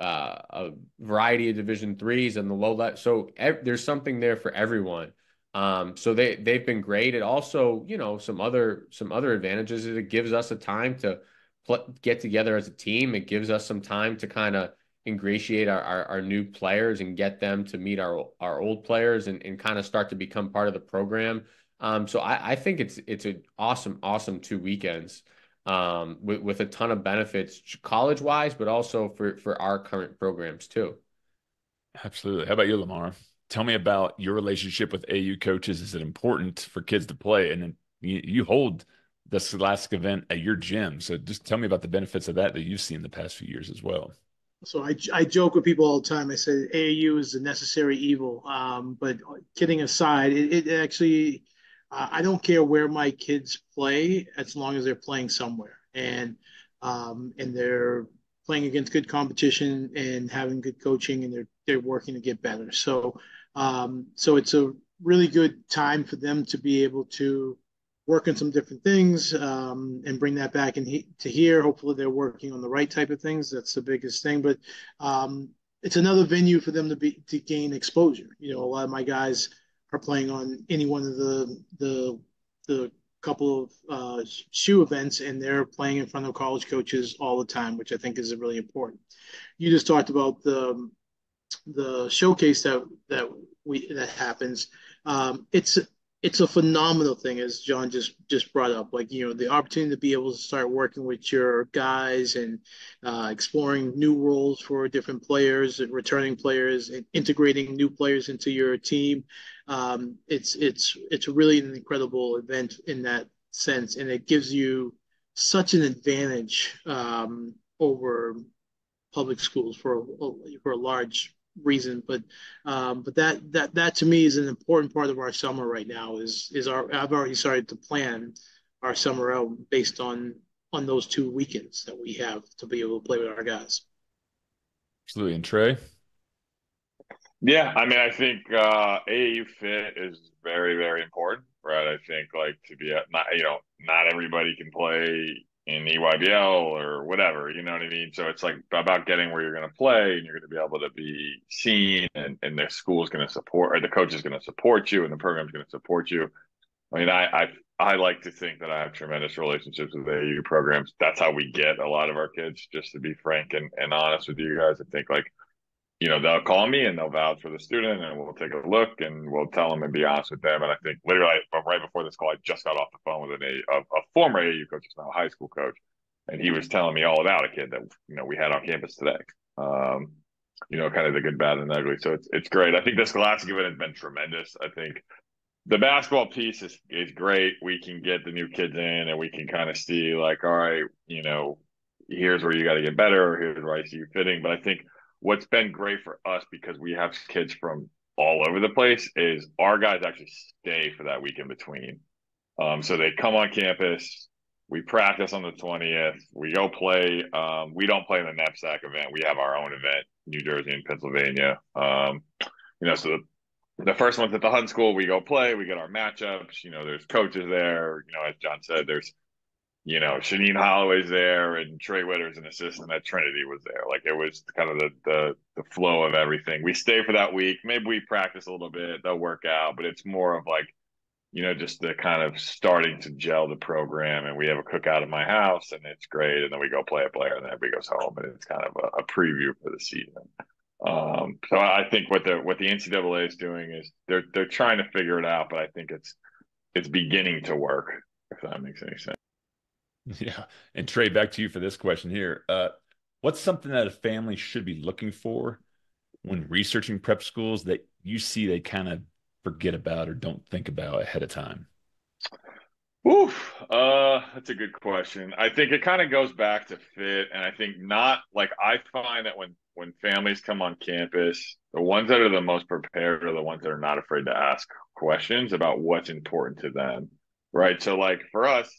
a variety of Division IIIs and the low level. So there's something there for everyone. So they've been great. It also, you know, some other advantages is it gives us a time to get together as a team. It gives us some time to kind of ingratiate our new players and get them to meet our old players and kind of start to become part of the program. So I think it's an awesome 2 weekends. With a ton of benefits college wise, but also for our current programs too. Absolutely. How about you, Lamar? Tell me about your relationship with AU coaches. Is it important for kids to play? And then you hold the Scholastic event at your gym. So just tell me about the benefits of that you've seen the past few years as well. So I joke with people all the time. I say AAU is the necessary evil. But kidding aside, it actually, I don't care where my kids play as long as they're playing somewhere, and they're playing against good competition and having good coaching, and they're working to get better. So so it's a really good time for them to be able to work on some different things and bring that back to here. Hopefully they're working on the right type of things. That's the biggest thing. But it's another venue for them to gain exposure. You know, a lot of my guys are playing on any one of the couple of shoe events, and they're playing in front of college coaches all the time, which I think is really important. You just talked about the showcase that happens. It's a phenomenal thing, as John just brought up. Like, you know, the opportunity to be able to start working with your guys and exploring new roles for different players and returning players and integrating new players into your team. It's really an incredible event in that sense, and it gives you such an advantage over public schools for a large reason. But that to me is an important part of our summer right now. I've already started to plan our summer out based on those 2 weekends that we have to be able to play with our guys. Absolutely. And Trey? Yeah, I mean, I think AAU fit is very, very important, right? I think, like, to be not everybody can play in EYBL or whatever, you know what I mean? So it's like about getting where you're going to play, and you're going to be able to be seen, and the school is going to support, or the coach is going to support you, and the program is going to support you. I mean, I like to think that I have tremendous relationships with AAU programs. That's how we get a lot of our kids, just to be frank and honest with you guys. I think, like, you know, they'll call me and they'll vouch for the student, and we'll take a look and we'll tell them and be honest with them. And I think literally right before this call, I just got off the phone with a former AAU coach, who's now a high school coach. And he was telling me all about a kid that, you know, we had on campus today, you know, kind of the good, bad, and ugly. So it's great. I think this Scholastic event has been tremendous. I think the basketball piece is great. We can get the new kids in, and we can kind of see, like, all right, you know, here's where you got to get better, or here's where I see you fitting. But I think what's been great for us, because we have kids from all over the place, is our guys actually stay for that week in between. So they come on campus, we practice on the 20th, we go play. We don't play in the NEPSAC event. We have our own event, New Jersey and Pennsylvania. You know, so the first one's at the Hunt School, we go play, we get our matchups. You know, there's coaches there. You know, as John said, there's, you know, Shanine Holloway's there, and Trey Witter's an assistant at Trinity was there. Like, it was kind of the flow of everything. We stay for that week. Maybe we practice a little bit. They'll work out. But it's more of, like, you know, just the kind of starting to gel the program. And we have a cookout at my house, and it's great. And then we go play a player, and then everybody goes home. And it's kind of a preview for the season. So I think what the NCAA is doing is they're trying to figure it out. But I think it's beginning to work, if that makes any sense. Yeah. And Trey, back to you for this question here. What's something that a family should be looking for when researching prep schools that you see they kind of forget about or don't think about ahead of time? Oof, that's a good question. I think it kind of goes back to fit, and I think not like I find that when families come on campus, the ones that are the most prepared are the ones that are not afraid to ask questions about what's important to them, right? So like for us,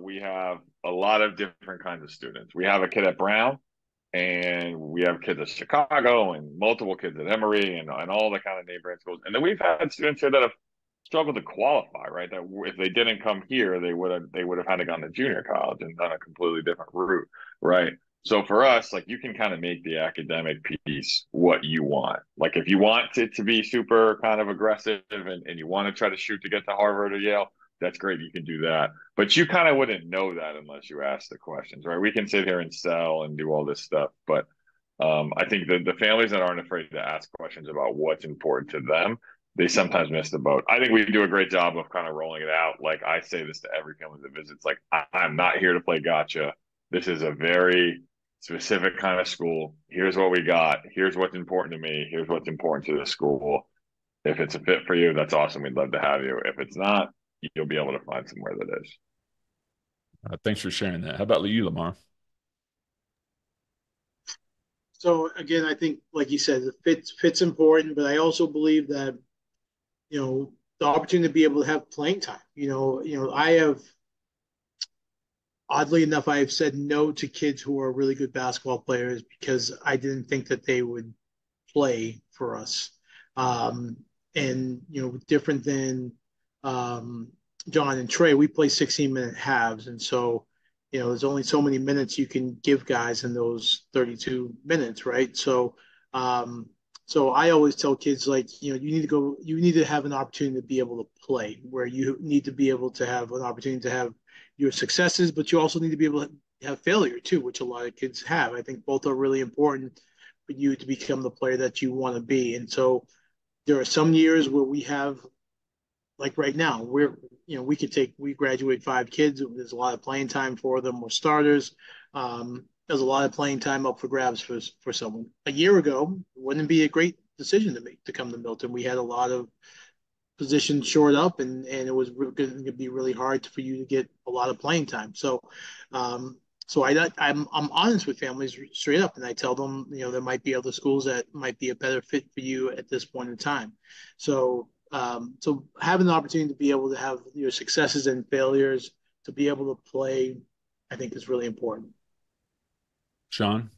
we have a lot of different kinds of students. We have a kid at Brown, and we have kids at Chicago, and multiple kids at Emory, and all the kind of neighboring schools. And then we've had students here that have struggled to qualify, right? That if they didn't come here, they would have had to gone to junior college and done a completely different route, right? So for us, like you can kind of make the academic piece what you want. Like if you want it to be super kind of aggressive and you want to try to shoot to get to Harvard or Yale, that's great. You can do that. But you kind of wouldn't know that unless you ask the questions, right? We can sit here and sell and do all this stuff. But I think the families that aren't afraid to ask questions about what's important to them, they sometimes miss the boat. I think we do a great job of kind of rolling it out. Like I say this to every family that visits, like I'm not here to play gotcha. This is a very specific kind of school. Here's what we got. Here's what's important to me. Here's what's important to the school. If it's a fit for you, that's awesome. We'd love to have you. If it's not, you'll be able to find somewhere that is. Thanks for sharing that. How about you, Lamar? So again, I think, like you said, the fit's important, but I also believe that, you know, the opportunity to be able to have playing time. You know, I have, oddly enough, I have said no to kids who are really good basketball players because I didn't think that they would play for us. And, you know, different than John and Trey, we play 16-minute halves. And so, you know, there's only so many minutes you can give guys in those 32 minutes, right? So, so I always tell kids, like, you know, you need to have an opportunity to be able to play, where you need to be able to have an opportunity to have your successes, but you also need to be able to have failure too, which a lot of kids have. I think both are really important for you to become the player that you want to be. And so there are some years where we have, like right now, we graduate 5 kids. There's a lot of playing time for them. We're starters. There's a lot of playing time up for grabs for someone. A year ago, it wouldn't be a great decision to make to come to Milton. We had a lot of positions shored up, and it was going to be really hard for you to get a lot of playing time. So, I'm honest with families straight up, and I tell them, you know, there might be other schools that might be a better fit for you at this point in time. So. So having the opportunity to be able to have your successes and failures, to be able to play, I think is really important. Sean?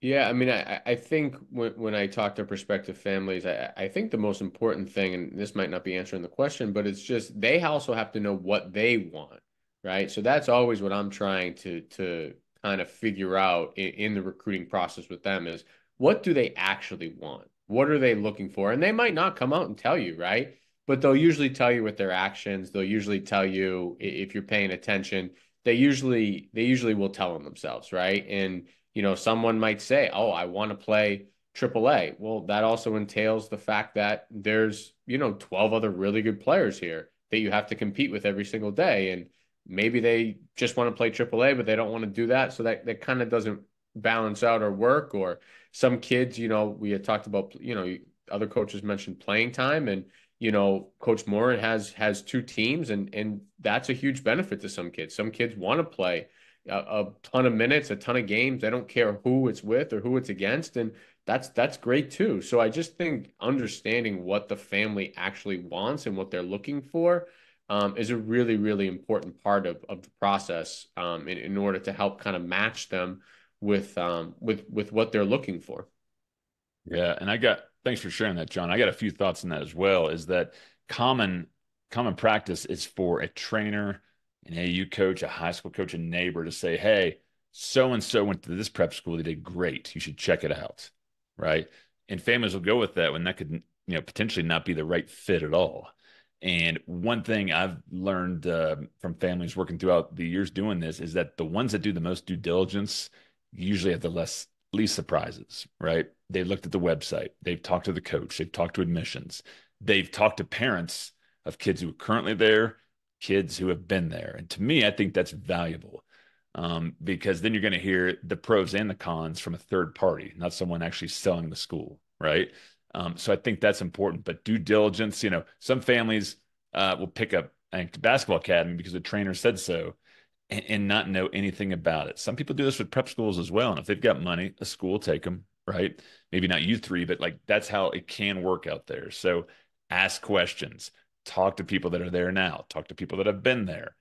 Yeah, I mean, I think when I talk to prospective families, I think the most important thing, and this might not be answering the question, but it's just they also have to know what they want, right? So that's always what I'm trying to kind of figure out in the recruiting process with them is, what do they actually want? What are they looking for? And they might not come out and tell you, right? But they'll usually tell you with their actions. They'll usually tell you if you're paying attention. They usually will tell them themselves, right? And, you know, someone might say, oh, I want to play AAA. Well, that also entails the fact that there's, you know, 12 other really good players here that you have to compete with every single day. And maybe they just want to play AAA, but they don't want to do that. So that kind of doesn't balance out or work. Or some kids, you know, we had talked about, you know, other coaches mentioned playing time, and, you know, Coach Morin has 2 teams, and that's a huge benefit to some kids. Some kids want to play a ton of minutes, a ton of games. They don't care who it's with or who it's against. And that's great too. So I just think understanding what the family actually wants and what they're looking for is a really, really important part of the process in order to help kind of match them with what they're looking for. Yeah. And thanks for sharing that, John. I got a few thoughts on that as well, is that common practice is for a trainer, an AU coach, a high school coach, a neighbor to say, hey, so-and-so went to this prep school. They did great. You should check it out. Right. And families will go with that when that could, you know, potentially not be the right fit at all. And one thing I've learned from families working throughout the years doing this is that the ones that do the most due diligence usually have the least surprises, right? They looked at the website, they've talked to the coach, they've talked to admissions, they've talked to parents of kids who are currently there, kids who have been there. And to me, I think that's valuable because then you're going to hear the pros and the cons from a third party, not someone actually selling the school, right? So I think that's important, but due diligence, you know, some families will pick up the basketball academy because the trainer said so and not know anything about it. Some people do this with prep schools as well. And if they've got money, a school will take them, right? Maybe not you three, but like, that's how it can work out there. So ask questions, talk to people that are there now, talk to people that have been there.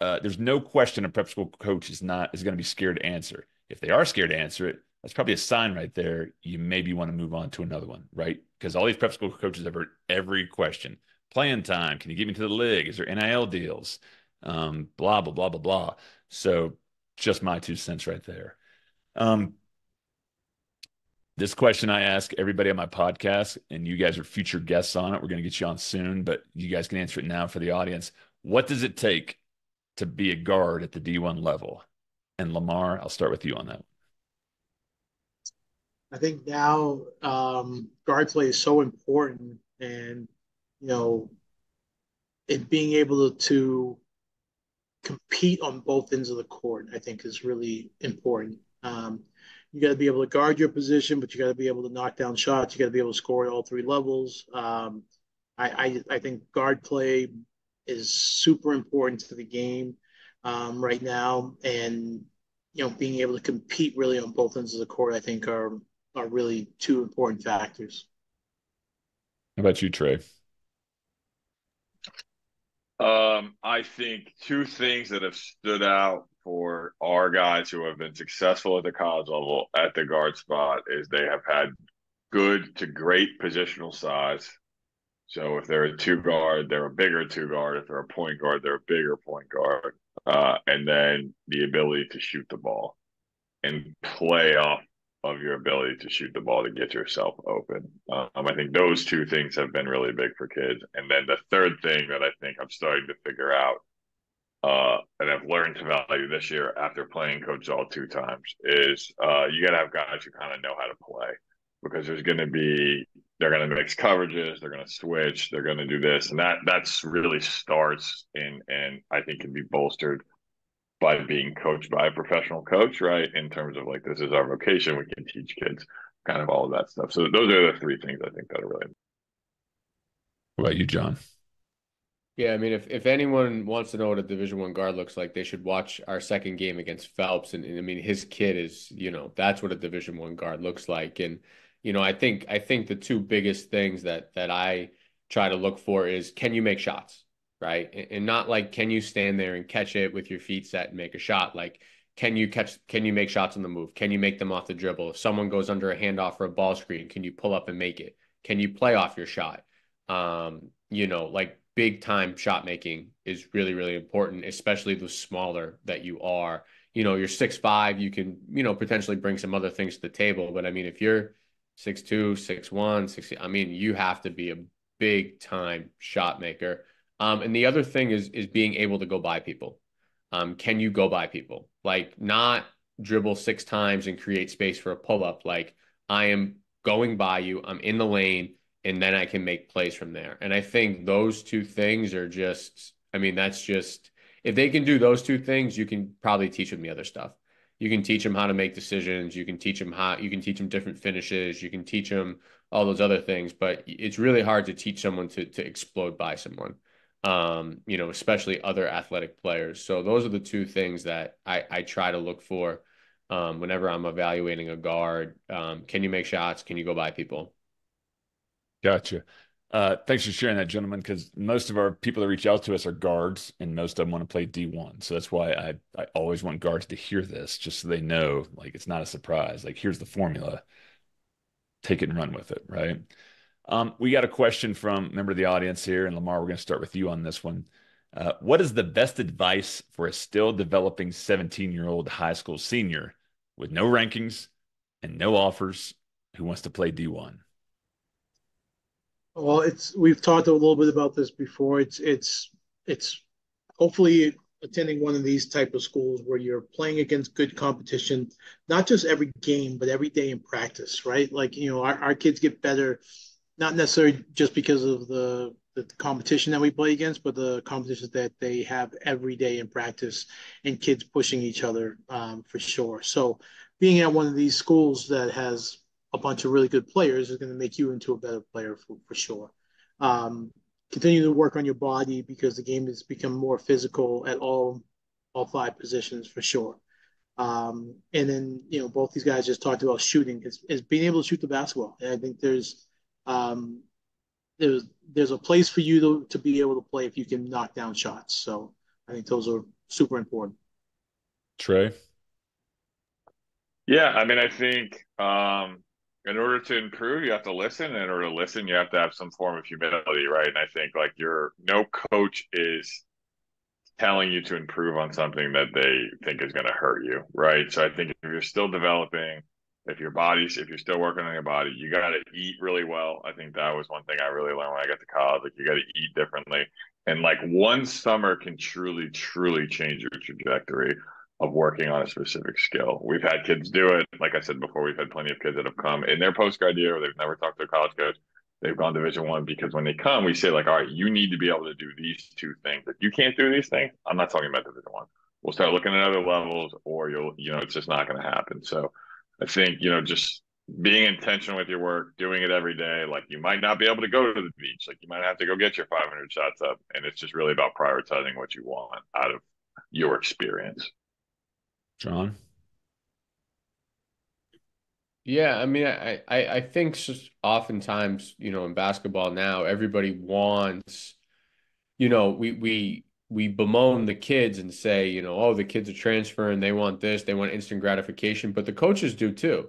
There's no question a prep school coach is going to be scared to answer. If they are scared to answer it, that's probably a sign right there. You maybe want to move on to another one, right? Because all these prep school coaches have heard every question. Playing time. Can you get me to the league? Is there NIL deals? Blah, blah, blah, blah, blah. So just my 2 cents right there. This question I ask everybody on my podcast, and you guys are future guests on it. We're going to get you on soon, but you guys can answer it now for the audience. What does it take to be a guard at the D1 level? And Lamar, I'll start with you on that. I think now guard play is so important, and, you know, it being able to compete on both ends of the court, I think, is really important. You got to be able to guard your position, but you got to be able to knock down shots. You got to be able to score at all three levels. I think guard play is super important to the game right now, and, you know, being able to compete really on both ends of the court, I think, are really two important factors. How about you, Trey? I think two things that have stood out for our guys who have been successful at the college level at the guard spot is they have had good to great positional size. So if they're a two guard, they're a bigger two guard. If they're a point guard, they're a bigger point guard. And then the ability to shoot the ball and play off of your ability to shoot the ball to get yourself open. I think those two things have been really big for kids. And then the third thing that I think I'm starting to figure out and I've learned to value this year after playing Coach Zall 2 times is you got to have guys who kind of know how to play, because there's going to be – they're going to mix coverages, they're going to switch, they're going to do this. And that's really starts in, and I think can be bolstered by being coached by a professional coach, right? In terms of like, this is our vocation, we can teach kids kind of all of that stuff. So those are the three things I think that are really important. What about you, John? Yeah, I mean, if anyone wants to know what a Division I guard looks like, they should watch our second game against Phelps. And I mean, his kid is, you know, that's what a Division I guard looks like. And, you know, I think the two biggest things that I try to look for is, can you make shots, right? And not like, can you stand there and catch it with your feet set and make a shot? Like, can you make shots on the move? Can you make them off the dribble? If someone goes under a handoff or a ball screen, can you pull up and make it? Can you play off your shot? You know, like big time shot making is really, really important, especially the smaller that you are. You know, you're 6'5", you can, you know, potentially bring some other things to the table. But I mean, if you're 6'2", 6'1", 6', I mean, you have to be a big time shot maker. And the other thing is being able to go by people. Can you go by people? Like, not dribble 6 times and create space for a pull-up. Like, I am going by you, I'm in the lane, and then I can make plays from there. And I think those two things are just, I mean, that's just, if they can do those two things, you can probably teach them the other stuff. You can teach them how to make decisions. You can teach them different finishes. You can teach them all those other things, but it's really hard to teach someone to explode by someone, you know, especially other athletic players. So those are the two things that I try to look for whenever I'm evaluating a guard. Can you make shots? Can you go by people? Gotcha. Thanks for sharing that, gentlemen, because most of our people that reach out to us are guards, and most of them want to play D1. So that's why I always want guards to hear this, just so they know, like, it's not a surprise. Like, here's the formula. Take it and run with it, right? We got a question from a member of the audience here, and Lamar, we're going to start with you on this one. What is the best advice for a still developing 17-year-old high school senior with no rankings and no offers who wants to play D1? Well, we've talked a little bit about this before. It's hopefully attending one of these type of schools where you're playing against good competition, not just every game, but every day in practice, right? Like, you know, our kids get better, not necessarily just because of the competition that we play against, but the competition that they have every day in practice, and kids pushing each other for sure. So being at one of these schools that has a bunch of really good players is going to make you into a better player for sure. Continue to work on your body because the game has become more physical at all five positions for sure. And then, you know, both these guys just talked about shooting is being able to shoot the basketball. And I think there's a place for you to be able to play if you can knock down shots. So I think those are super important. Trey? Yeah, I mean, I think in order to improve, you have to listen. In order to listen, you have to have some form of humility, right? And I think, like, no coach is telling you to improve on something that they think is going to hurt you, right? So I think if you're still developing, if you're still working on your body, you got to eat really well. I think that was one thing I really learned when I got to college. Like, you got to eat differently. And, like, one summer can truly, truly change your trajectory of working on a specific skill. We've had kids do it. Like I said before, we've had plenty of kids that have come in their post-grad year or they've never talked to a college coach. They've gone Division I because when they come, we say, like, all right, you need to be able to do these two things. If you can't do these things, I'm not talking about Division I. We'll start looking at other levels, or it's just not going to happen. So I think, just being intentional with your work, doing it every day. Like, you might not be able to go to the beach. Like, you might have to go get your 500 shots up. And it's just really about prioritizing what you want out of your experience. John? Yeah, I mean, I think just oftentimes, in basketball now, everybody wants, we bemoan the kids and say, oh, the kids are transferring, they want this, they want instant gratification, but the coaches do too.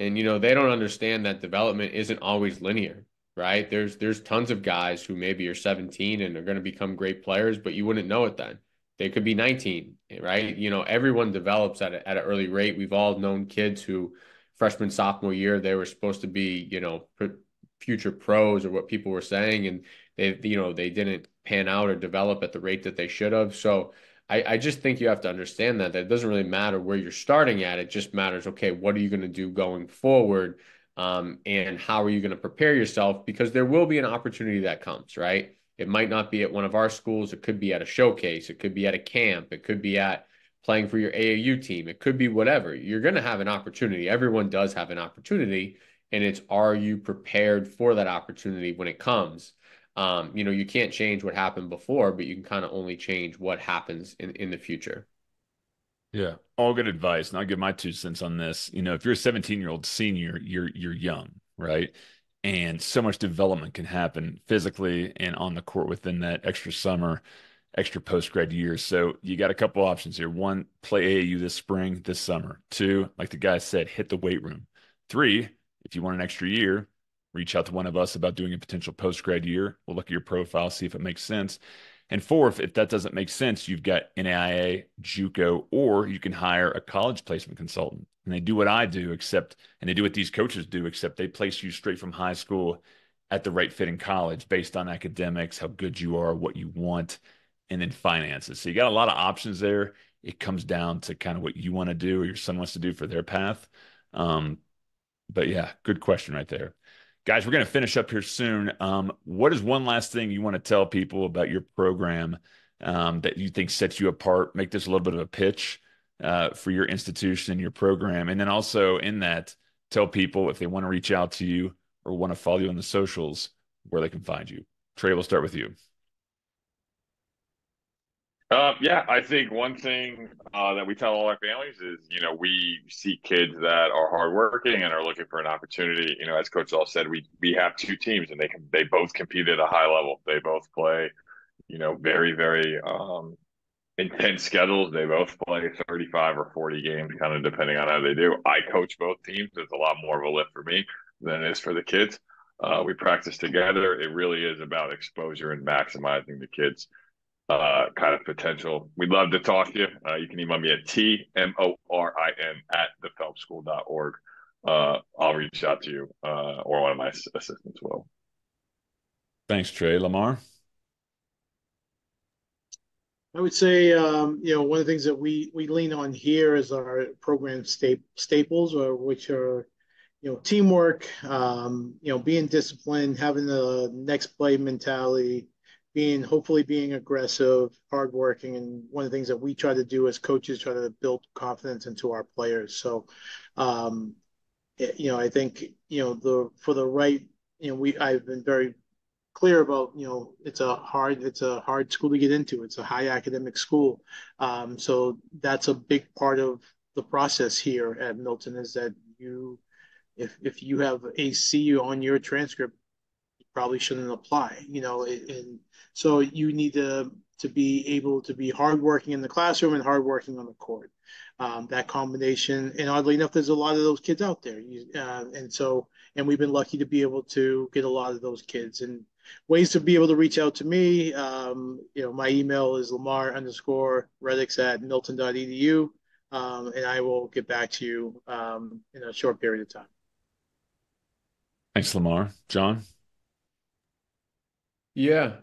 And, they don't understand that development isn't always linear, right? There's tons of guys who maybe are 17 and are going to become great players, but you wouldn't know it then. They could be 19, right? Everyone develops at an early rate. We've all known kids who freshman, sophomore year, they were supposed to be, future pros or what people were saying. And they didn't pan out or develop at the rate that they should have. So I just think you have to understand that it doesn't really matter where you're starting at. It just matters, okay, what are you going to do going forward? And how are you going to prepare yourself? Because there will be an opportunity that comes, right? It might not be at one of our schools. It could be at a showcase. It could be at a camp. It could be at playing for your AAU team. It could be whatever. You're going to have an opportunity. Everyone does have an opportunity. And it's, are you prepared for that opportunity when it comes? You can't change what happened before, but you can kind of only change what happens in the future. Yeah. All good advice. And I'll give my 2 cents on this. If you're a 17-year-old senior, you're young, right? And so much development can happen physically and on the court within that extra summer, extra post-grad year. So you got a couple options here. One, play AAU this summer. Two, like the guy said, hit the weight room. Three, if you want an extra year, reach out to one of us about doing a potential post-grad year. We'll look at your profile, see if it makes sense. And four, if that doesn't make sense, you've got NAIA, JUCO, or you can hire a college placement consultant. And they do what I do, and they do what these coaches do, except they place you straight from high school at the right fit in college based on academics, how good you are, what you want, and then finances. So you got a lot of options there. It comes down to kind of what you want to do or your son wants to do for their path. But yeah, good question right there. Guys, we're going to finish up here soon. What is one last thing you want to tell people about your program that you think sets you apart? Make this a little bit of a pitch for your institution and your program. And then also in that, tell people if they want to reach out to you or want to follow you on the socials, where they can find you. Trey, we'll start with you. Yeah, I think one thing that we tell all our families is, we see kids that are hardworking and are looking for an opportunity. As Coach Zall said, we have two teams, and they both compete at a high level. They both play, very, very intense schedules. They both play 35 or 40 games, kind of depending on how they do. I coach both teams. It's a lot more of a lift for me than it is for the kids. We practice together. It really is about exposure and maximizing the kids' kind of potential. We'd love to talk to you. You can email me at tmorin@thephelpsschool.org. I'll reach out to you or one of my assistants will. Thanks, Trey. Lamar? I would say, one of the things that we lean on here is our program staples, which are, teamwork, being disciplined, having the next play mentality, hopefully being aggressive, hardworking. And one of the things that we try to do as coaches, try to build confidence into our players. So you know, I think, you know, I've been very clear about, you know, it's a hard school to get into. It's a high academic school. So that's a big part of the process here at Milton, is that if you have a C on your transcript, you probably shouldn't apply, you know, and so you need to be able to be hardworking in the classroom and hardworking on the court. That combination, and oddly enough, there's a lot of those kids out there. And we've been lucky to be able to get a lot of those kids, and ways to be able to reach out to me. You know, my email is lamar_reddicks@milton.edu. And I will get back to you in a short period of time. Thanks, Lamar. John? Yeah,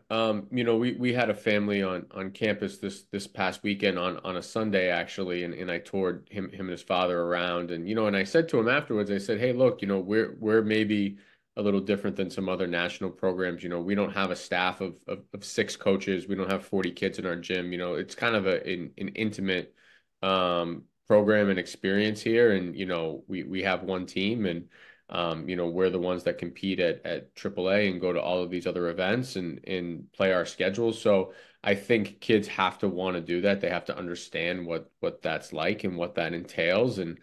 you know, we had a family on campus this past weekend on a Sunday, actually, and I toured him and his father around, and you know, and I said to him afterwards, I said, hey, look, you know, we're maybe a little different than some other national programs. You know, we don't have a staff of 6 coaches. We don't have 40 kids in our gym. You know, it's kind of an intimate program and experience here, and you know, we have one team, and you know, we're the ones that compete at AAA and go to all of these other events and play our schedules. So I think kids have to want to do that. They have to understand what that's like and what that entails. And,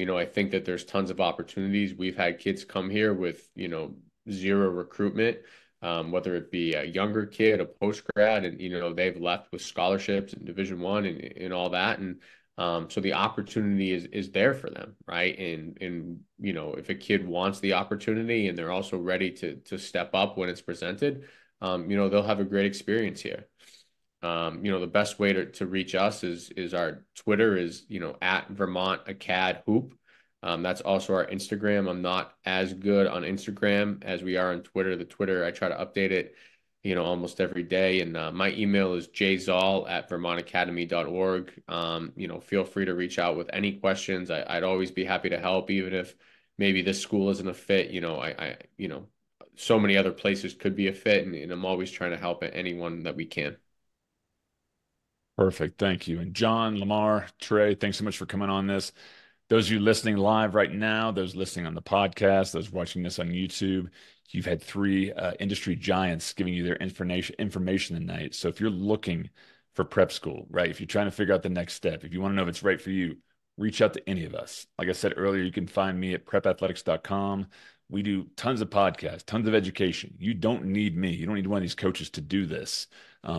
you know, I think that there's tons of opportunities. We've had kids come here with, you know, zero recruitment, whether it be a younger kid, a post-grad, and, you know, they've left with scholarships and Division I and all that. And, so the opportunity is there for them, right? And you know, if a kid wants the opportunity and they're also ready to step up when it's presented, you know, they'll have a great experience here. You know, the best way to reach us is our Twitter is, you know, @VermontAcadHoop. That's also our Instagram. I'm not as good on Instagram as we are on Twitter. The Twitter, I try to update it, you know, almost every day. And my email is jzall@vermontacademy.org. You know, feel free to reach out with any questions. I'd always be happy to help, even if maybe this school isn't a fit. You know, you know, so many other places could be a fit, and I'm always trying to help anyone that we can. Perfect. Thank you. And John, Lamar, Trey, thanks so much for coming on this. Those of you listening live right now, those listening on the podcast, those watching this on YouTube, you've had 3 industry giants giving you their information tonight. So if you're looking for prep school, right, if you're trying to figure out the next step, if you want to know if it's right for you, reach out to any of us. Like I said earlier, you can find me at prepathletics.com. We do tons of podcasts, tons of education. You don't need me. You don't need one of these coaches to do this.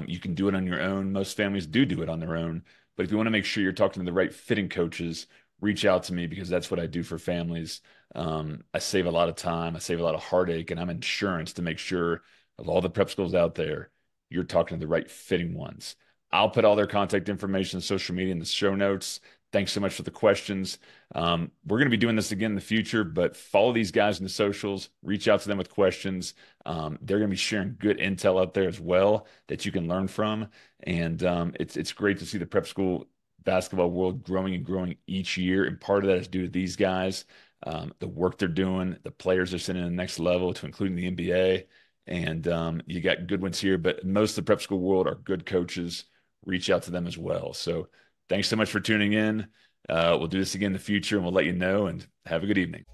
You can do it on your own. Most families do it on their own. But if you want to make sure you're talking to the right fitting coaches, reach out to me, because that's what I do for families. I save a lot of time. I save a lot of heartache, and I'm insurance to make sure of all the prep schools out there, you're talking to the right fitting ones. I'll put all their contact information, social media in the show notes. Thanks so much for the questions. We're going to be doing this again in the future, but follow these guys in the socials, reach out to them with questions. They're going to be sharing good intel out there as well that you can learn from. And it's great to see the prep school basketball world growing and growing each year, and part of that is due to these guys, the work they're doing, the players they're sending to the next level, to including the NBA. And you got good ones here, but most of the prep school world are good coaches. Reach out to them as well. So thanks so much for tuning in. We'll do this again in the future, and we'll let you know, and have a good evening.